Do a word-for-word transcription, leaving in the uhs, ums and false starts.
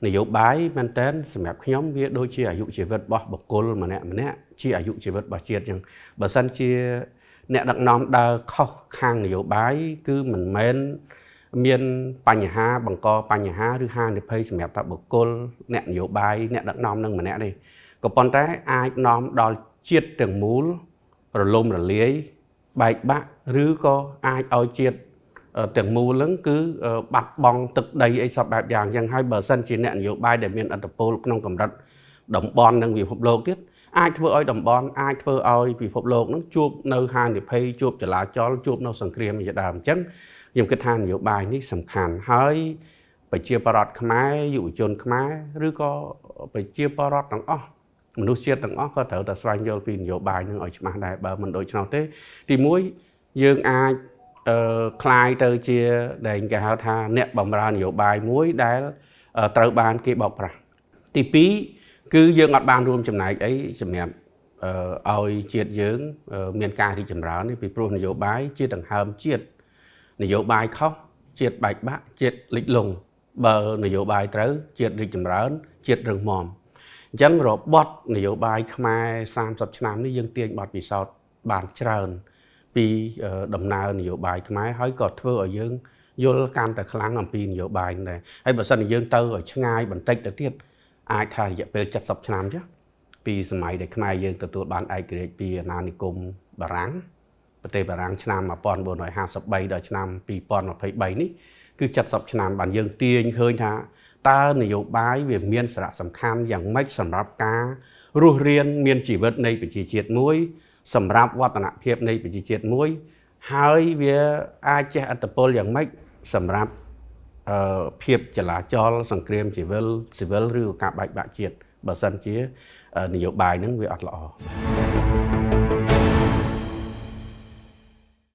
Nếu yếu bái bên tên, xem nhóm kia đôi chia dụ chỉ vật bỏ bọc cô luôn mà nè, mà nè, chia dụ chỉ vật bỏ chiệt nhưng bà sân chia nè đặc nóm đờ khó khăn nếu yếu bái cứ mình mến miên bánh hà bằng co bánh hà thứ hai để phê xem ta bọc cô nè yếu bái nè đặc nóm nâng mà nè đi. Còn bọn trái ai nóm đòi chiệt trường mũ rồi lùm rồi lưới bạch bạc rứ có ai ôi chiệt trường mù lớn cứ bạc bong thực đầy ấy sập bạc vàng rằng hai bờ sân chỉ nẹn nhiều bài để miền Interpol nông cầm đất đồng bon đang vì phục lô tiết ai thưa ơi đồng bon ai thưa ơi vì phục lô nó chuột nơi hai để pay chuột trở lại cho nó chuột nó sừng kềm như đàm chấn nhưng cái than nhiều bài ní sầm khàn hơi phải chia parod khmái dụ chôn khmái rứ có phải chia parod đằng ó mình nuôi chia đằng ó có thể là xoay vô pin nhiều bài nhưng ở mà đại bờ mình đổi cho nó thế thì muối dương ai Clyde tới chia đành cả tha nẹp bầm ra nhiều bài muối đá tờ bàn kia bọc ra thì pí cứ dương ngọt bàn luôn chầm này ấy chầm nẹp ôi chiết dương miền ca thì chầm rán thì pro nhiều bài chia đằng hầm chiết nhiều bài khóc chiết bạch bạc chiết lịch lùng bờ nhiều bài tới chiết đi chầm rán chiết rừng mòm chẳng rồi bọt nhiều bài khmai sam sập nam nó dương tiền bọt vì sao bàn trơn vì đồng nào nhiều bài máy hỏi cọt thưa ở dương vô cam tại kháng làm pin nhiều bài này hay bữa sân dương tơ ở chăng ai bản tách tiết ai thay dẹp về chặt sập chăn chứ vì máy để máy dương từ từ bán ai kể vì nani cùng bà ráng bữa tây bà ráng chăn mà pon bồn hỏi hàng sập bay đợi chăn vì pon mà phải bay ní cứ chặt sập chăn bản dương tiền hơi thà ta nhiều bài về miền sạ sầm khăn dạng mấy sầm ráp cá ruột riêng miền chỉ vật này bị chỉ triệt mũi sầm rạp vặt nạn phép này bị chết mũi hơi về ai che Interpol dạng mấy sầm rạp phép chỉ là cho sòng kềm chỉ với chỉ với rượu cả bạch bạc chết bà sân chế nhiều bài những việc lọ